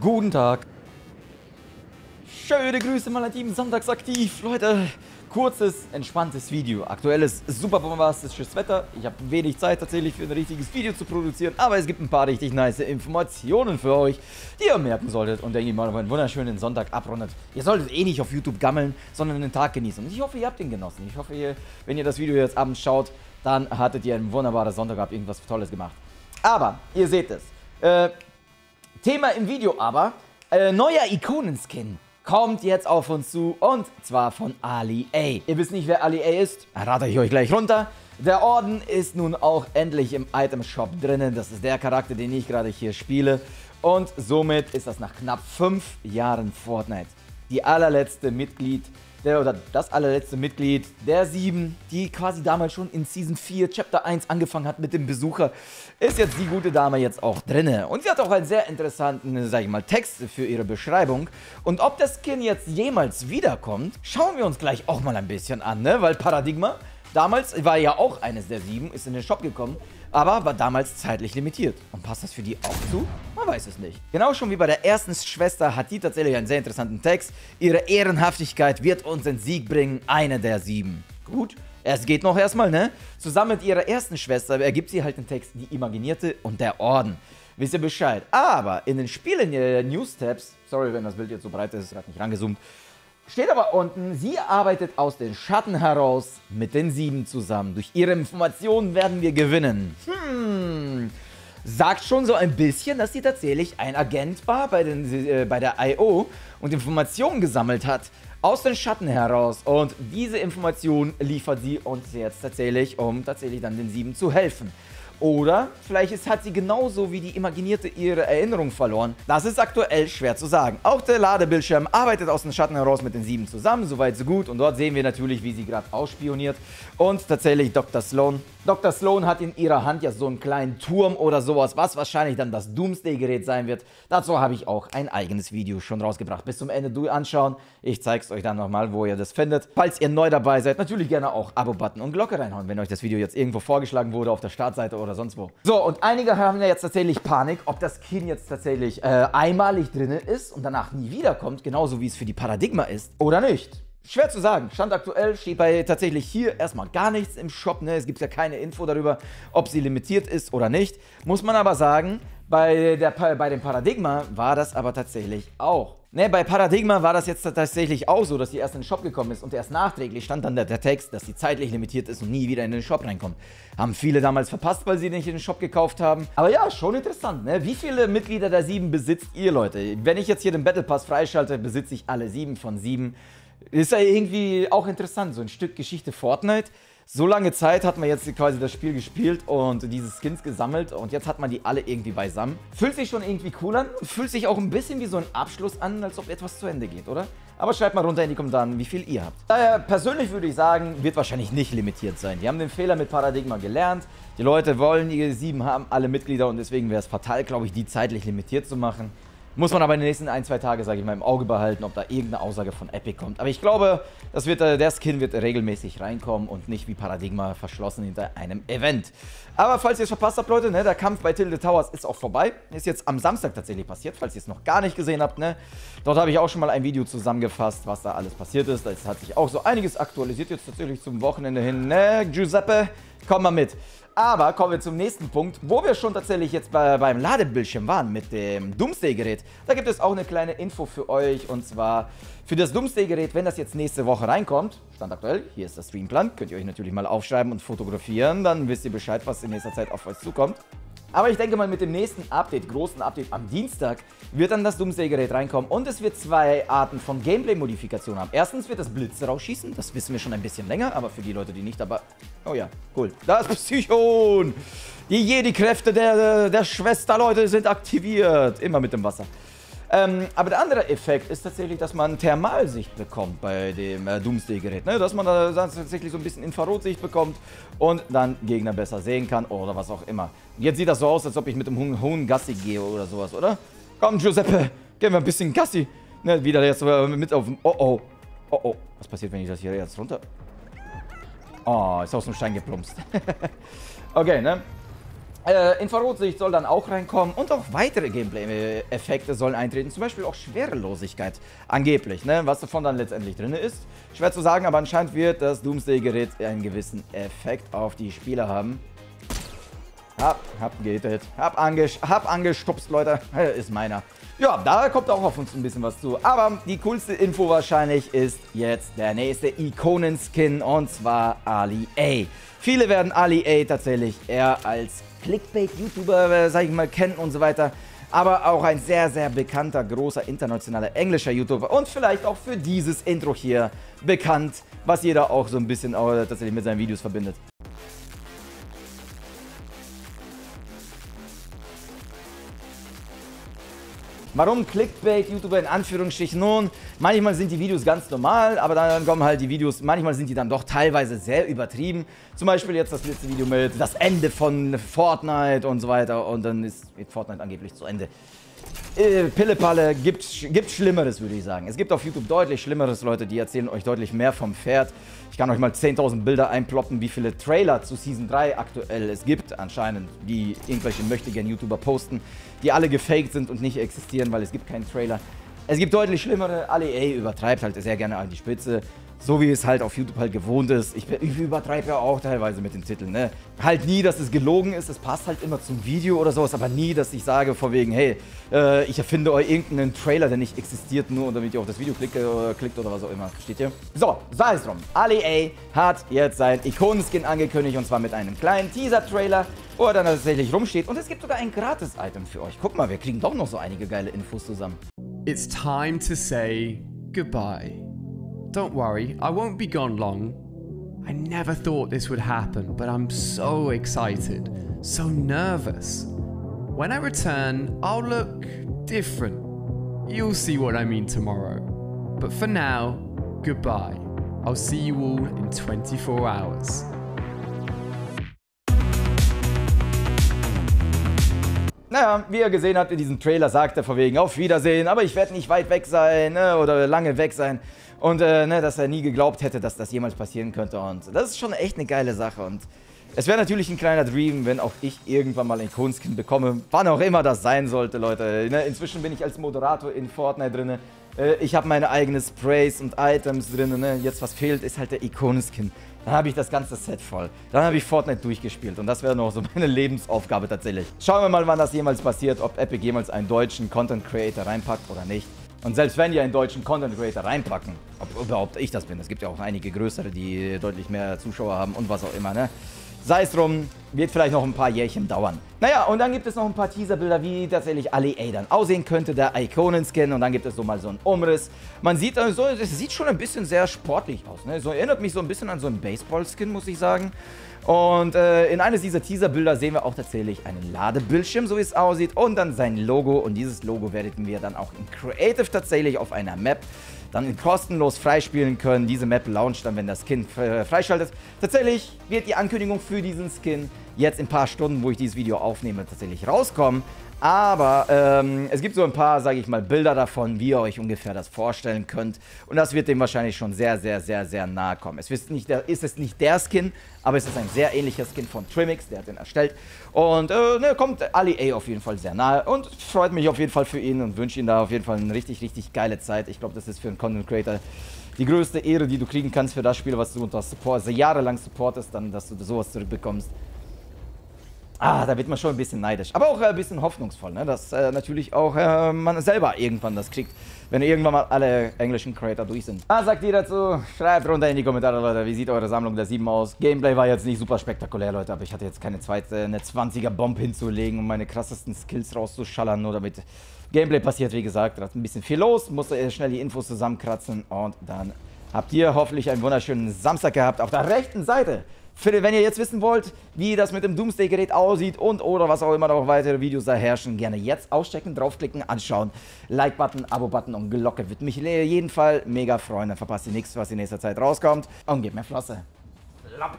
Guten Tag. Schöne Grüße, mein Team, samstags aktiv. Leute, kurzes, entspanntes Video. Aktuelles, super bombastisches Wetter. Ich habe wenig Zeit tatsächlich für ein richtiges Video zu produzieren, aber es gibt ein paar richtig nice Informationen für euch, die ihr merken solltet und denke ich mal, einen wunderschönen Sonntag abrundet. Ihr solltet eh nicht auf YouTube gammeln, sondern den Tag genießen. Und ich hoffe, ihr habt ihn genossen. Ich hoffe, wenn ihr das Video jetzt abends schaut, dann hattet ihr einen wunderbaren Sonntag, habt irgendwas Tolles gemacht. Aber, ihr seht es. Thema im Video aber, neuer Ikonenskin kommt jetzt auf uns zu und zwar von Ali A. Ihr wisst nicht, wer Ali A ist, rate ich euch gleich runter. Der Orden ist nun auch endlich im Itemshop drinnen, das ist der Charakter, den ich gerade hier spiele. Und somit ist das nach knapp 5 Jahren Fortnite das allerletzte Mitglied der 7, die quasi damals schon in Season 4 Chapter 1 angefangen hat mit dem Besucher, ist jetzt die gute Dame jetzt auch drinne. Und sie hat auch einen sehr interessanten, sag ich mal, Text für ihre Beschreibung. Und ob der Skin jetzt jemals wiederkommt, schauen wir uns gleich auch mal ein bisschen an, ne? Weil Paradigma damals war ja auch eines der 7, ist in den Shop gekommen, aber war damals zeitlich limitiert. Und passt das für die auch zu? Man weiß es nicht. Genau schon wie bei der ersten Schwester hat die tatsächlich einen sehr interessanten Text. Ihre Ehrenhaftigkeit wird uns den Sieg bringen, eine der 7. Gut, es geht noch erstmal, ne? Zusammen mit ihrer ersten Schwester ergibt sie halt den Text Die Imaginierte und der Orden. Wisst ihr Bescheid. Aber in den Spielen der News-Tabs, sorry, wenn das Bild jetzt so breit ist, gerade nicht rangezoomt, steht aber unten, sie arbeitet aus den Schatten heraus mit den 7 zusammen. Durch ihre Informationen werden wir gewinnen. Sagt schon so ein bisschen, dass sie tatsächlich ein Agent war bei der I.O. und Informationen gesammelt hat. Aus den Schatten heraus. Und diese Informationen liefert sie uns jetzt tatsächlich, um tatsächlich dann den 7 zu helfen. Oder vielleicht hat sie genauso wie die Imaginierte ihre Erinnerung verloren. Das ist aktuell schwer zu sagen. Auch der Ladebildschirm arbeitet aus den Schatten heraus mit den 7 zusammen. Soweit so gut. Und dort sehen wir natürlich, wie sie gerade ausspioniert. Und tatsächlich Dr. Sloan. Dr. Sloan hat in ihrer Hand ja so einen kleinen Turm oder sowas, was wahrscheinlich dann das Doomsday-Gerät sein wird. Dazu habe ich auch ein eigenes Video schon rausgebracht. Bis zum Ende anschauen. Ich zeige es euch dann nochmal, wo ihr das findet. Falls ihr neu dabei seid, natürlich gerne auch Abo-Button und Glocke reinhauen, wenn euch das Video jetzt irgendwo vorgeschlagen wurde auf der Startseite oder sonst wo. So, und einige haben ja jetzt tatsächlich Panik, ob das Skin jetzt tatsächlich einmalig drin ist und danach nie wiederkommt, genauso wie es für die Paradigma ist, oder nicht. Schwer zu sagen. Stand aktuell steht bei tatsächlich hier erstmal gar nichts im Shop, ne? Es gibt ja keine Info darüber, ob sie limitiert ist oder nicht. Muss man aber sagen, bei dem Paradigma war das aber tatsächlich auch. Ne, bei Paradigma war das jetzt tatsächlich auch so, dass sie erst in den Shop gekommen ist und erst nachträglich stand dann der Text, dass sie zeitlich limitiert ist und nie wieder in den Shop reinkommt. Haben viele damals verpasst, weil sie nicht in den Shop gekauft haben. Aber ja, schon interessant, ne? Wie viele Mitglieder der 7 besitzt ihr, Leute? Wenn ich jetzt hier den Battle Pass freischalte, besitze ich alle 7 von 7. Ist ja irgendwie auch interessant, so ein Stück Geschichte Fortnite. So lange Zeit hat man jetzt quasi das Spiel gespielt und diese Skins gesammelt und jetzt hat man die alle irgendwie beisammen. Fühlt sich schon irgendwie cool an, fühlt sich auch ein bisschen wie so ein Abschluss an, als ob etwas zu Ende geht, oder? Aber schreibt mal runter in die Kommentare, wie viel ihr habt. Daher persönlich würde ich sagen, wird wahrscheinlich nicht limitiert sein. Die haben den Fehler mit Paradigma gelernt. Die Leute wollen ihre 7 haben, alle Mitglieder und deswegen wäre es fatal, glaube ich, die zeitlich limitiert zu machen. Muss man aber in den nächsten 1-2 Tage, sage ich mal, im Auge behalten, ob da irgendeine Aussage von Epic kommt. Aber ich glaube, der Skin wird regelmäßig reinkommen und nicht wie Paradigma verschlossen hinter einem Event. Aber falls ihr es verpasst habt, Leute, ne, der Kampf bei Tilted Towers ist auch vorbei. Ist jetzt am Samstag tatsächlich passiert, falls ihr es noch gar nicht gesehen habt, ne. Dort habe ich auch schon mal ein Video zusammengefasst, was da alles passiert ist. Da hat sich auch so einiges aktualisiert jetzt tatsächlich zum Wochenende hin, ne, Giuseppe. Komm mal mit. Aber kommen wir zum nächsten Punkt, wo wir schon tatsächlich jetzt beim Ladebildschirm waren mit dem Doomsday-Gerät. Da gibt es auch eine kleine Info für euch und zwar für das Doomsday-Gerät, wenn das jetzt nächste Woche reinkommt, Stand aktuell, hier ist der Streamplan, könnt ihr euch natürlich mal aufschreiben und fotografieren, dann wisst ihr Bescheid, was in nächster Zeit auf euch zukommt. Aber ich denke mal, mit dem nächsten Update, großen Update am Dienstag, wird dann das Doomsday-Gerät reinkommen und es wird 2 Arten von Gameplay-Modifikationen haben. Erstens wird das Blitze rausschießen, das wissen wir schon ein bisschen länger, aber für die Leute, die nicht dabei... Oh ja, cool. Das Psychon! Die Jedi-Kräfte der Schwester, Leute, sind aktiviert. Immer mit dem Wasser. Aber der andere Effekt ist tatsächlich, dass man Thermalsicht bekommt bei dem Doomsday-Gerät, ne? Dass man da tatsächlich so ein bisschen Infrarotsicht bekommt und dann Gegner besser sehen kann oder was auch immer. Jetzt sieht das so aus, als ob ich mit dem hohen Gassi gehe oder sowas, oder? Komm, Giuseppe, gehen wir ein bisschen Gassi. Ne, wieder jetzt mit auf dem... Oh, oh. Oh, oh. Was passiert, wenn ich das hier jetzt runter... Oh, ist aus dem Stein geplumpst. Okay, ne? Infrarotsicht soll dann auch reinkommen und auch weitere Gameplay-Effekte sollen eintreten, zum Beispiel auch Schwerelosigkeit angeblich, ne? Was davon dann letztendlich drin ist. Schwer zu sagen, aber anscheinend wird das Doomsday-Gerät einen gewissen Effekt auf die Spieler haben. Hab gehittet, hab angestupst, Leute, ist meiner. Ja, da kommt auch auf uns ein bisschen was zu, aber die coolste Info wahrscheinlich ist jetzt der nächste Ikonen-Skin und zwar Ali A. Viele werden Ali A tatsächlich eher als Clickbait-YouTuber, sag ich mal, kennen und so weiter. Aber auch ein sehr, sehr bekannter, großer, internationaler, englischer YouTuber. Und vielleicht auch für dieses Intro hier bekannt, was jeder auch so ein bisschen tatsächlich mit seinen Videos verbindet. Warum Clickbait-YouTuber in Anführungsstrichen? Nun, manchmal sind die Videos ganz normal, aber dann kommen halt die Videos, manchmal sind die dann doch teilweise sehr übertrieben. Zum Beispiel jetzt das letzte Video mit das Ende von Fortnite und so weiter und dann ist Fortnite angeblich zu Ende. Pillepalle, gibt Schlimmeres, würde ich sagen. Es gibt auf YouTube deutlich Schlimmeres, Leute, die erzählen euch deutlich mehr vom Pferd. Ich kann euch mal 10.000 Bilder einploppen, wie viele Trailer zu Season 3 aktuell es gibt, anscheinend, die irgendwelche Möchtegern-YouTuber posten, die alle gefaked sind und nicht existieren, weil es gibt keinen Trailer. Es gibt deutlich schlimmere, Ali A übertreibt halt sehr gerne an die Spitze, so wie es halt auf YouTube halt gewohnt ist. Ich übertreibe ja auch teilweise mit den Titeln, ne? Halt nie, dass es gelogen ist, es passt halt immer zum Video oder sowas, aber nie, dass ich sage von wegen, hey, ich erfinde euch irgendeinen Trailer, der nicht existiert, nur damit ihr auf das Video klickt oder was auch immer, versteht ihr? So, sei es drum, Ali A hat jetzt seinen Ikonenskin angekündigt und zwar mit einem kleinen Teaser-Trailer, wo er dann tatsächlich rumsteht und es gibt sogar ein Gratis-Item für euch. Guck mal, wir kriegen doch noch so einige geile Infos zusammen. It's time to say goodbye. Don't worry, I won't be gone long. I never thought this would happen, but I'm so excited, so nervous. When I return, I'll look different. You'll see what I mean tomorrow. But for now, goodbye. I'll see you all in 24 hours. Naja, wie ihr gesehen habt in diesem Trailer, sagt er von wegen, auf Wiedersehen, aber ich werde nicht weit weg sein, ne, oder lange weg sein. Und ne, dass er nie geglaubt hätte, dass das jemals passieren könnte. Und das ist schon echt eine geile Sache. Und es wäre natürlich ein kleiner Dream, wenn auch ich irgendwann mal ein Ikonenskin bekomme. Wann auch immer das sein sollte, Leute. Ne, inzwischen bin ich als Moderator in Fortnite drin. Ich habe meine eigenen Sprays und Items drin. Ne? Jetzt was fehlt, ist halt der Ikonenskin. Dann habe ich das ganze Set voll. Dann habe ich Fortnite durchgespielt. Und das wäre noch so meine Lebensaufgabe tatsächlich. Schauen wir mal, wann das jemals passiert, ob Epic jemals einen deutschen Content Creator reinpackt oder nicht. Und selbst wenn die einen deutschen Content Creator reinpacken, ob überhaupt ich das bin. Es gibt ja auch einige größere, die deutlich mehr Zuschauer haben und was auch immer, ne? Sei es drum, wird vielleicht noch ein paar Jährchen dauern. Naja, und dann gibt es noch ein paar Teaserbilder, wie tatsächlich Ali A dann aussehen könnte, der Ikonenskin. Und dann gibt es so mal so einen Umriss. Man sieht, also, es sieht schon ein bisschen sehr sportlich aus, ne? So erinnert mich so ein bisschen an so einen Baseball-Skin, muss ich sagen. Und in eines dieser Teaserbilder sehen wir auch tatsächlich einen Ladebildschirm, so wie es aussieht. Und dann sein Logo. Und dieses Logo werden wir dann auch in Creative tatsächlich auf einer Map dann kostenlos freispielen können. Diese Map launcht dann, wenn das Skin freischaltet. Tatsächlich wird die Ankündigung für diesen Skin jetzt in ein paar Stunden, wo ich dieses Video aufnehme, tatsächlich rauskommen. Aber es gibt so ein paar, sage ich mal, Bilder davon, wie ihr euch ungefähr das vorstellen könnt. Und das wird dem wahrscheinlich schon sehr, sehr, sehr, sehr nahe kommen. Es ist nicht der Skin, aber es ist ein sehr ähnlicher Skin von Trimix, der hat den erstellt. Und ne, kommt Ali A auf jeden Fall sehr nahe und freut mich auf jeden Fall für ihn und wünsche ihm da auf jeden Fall eine richtig, richtig geile Zeit. Ich glaube, das ist für einen Content Creator die größte Ehre, die du kriegen kannst für das Spiel, was du unter Support, jahrelang supportest, dann, dass du sowas zurückbekommst. Ah, da wird man schon ein bisschen neidisch, aber auch ein bisschen hoffnungsvoll, ne? Dass natürlich auch man selber irgendwann das kriegt, wenn irgendwann mal alle englischen Creator durch sind. Was sagt ihr dazu? Schreibt runter in die Kommentare, Leute, wie sieht eure Sammlung der 7 aus? Gameplay war jetzt nicht super spektakulär, Leute, aber ich hatte jetzt keine eine 20er-Bomb hinzulegen, um meine krassesten Skills rauszuschallern, nur damit Gameplay passiert, wie gesagt. Da ist ein bisschen viel los, musste schnell die Infos zusammenkratzen und dann habt ihr hoffentlich einen wunderschönen Samstag gehabt auf der rechten Seite. Wenn ihr jetzt wissen wollt, wie das mit dem Doomsday-Gerät aussieht und oder was auch immer noch weitere Videos da herrschen, gerne jetzt auschecken, draufklicken, anschauen. Like-Button, Abo-Button und Glocke wird mich jeden Fall mega freuen. Dann verpasst ihr nichts, was in nächster Zeit rauskommt. Und gebt mir Flosse. Plopp.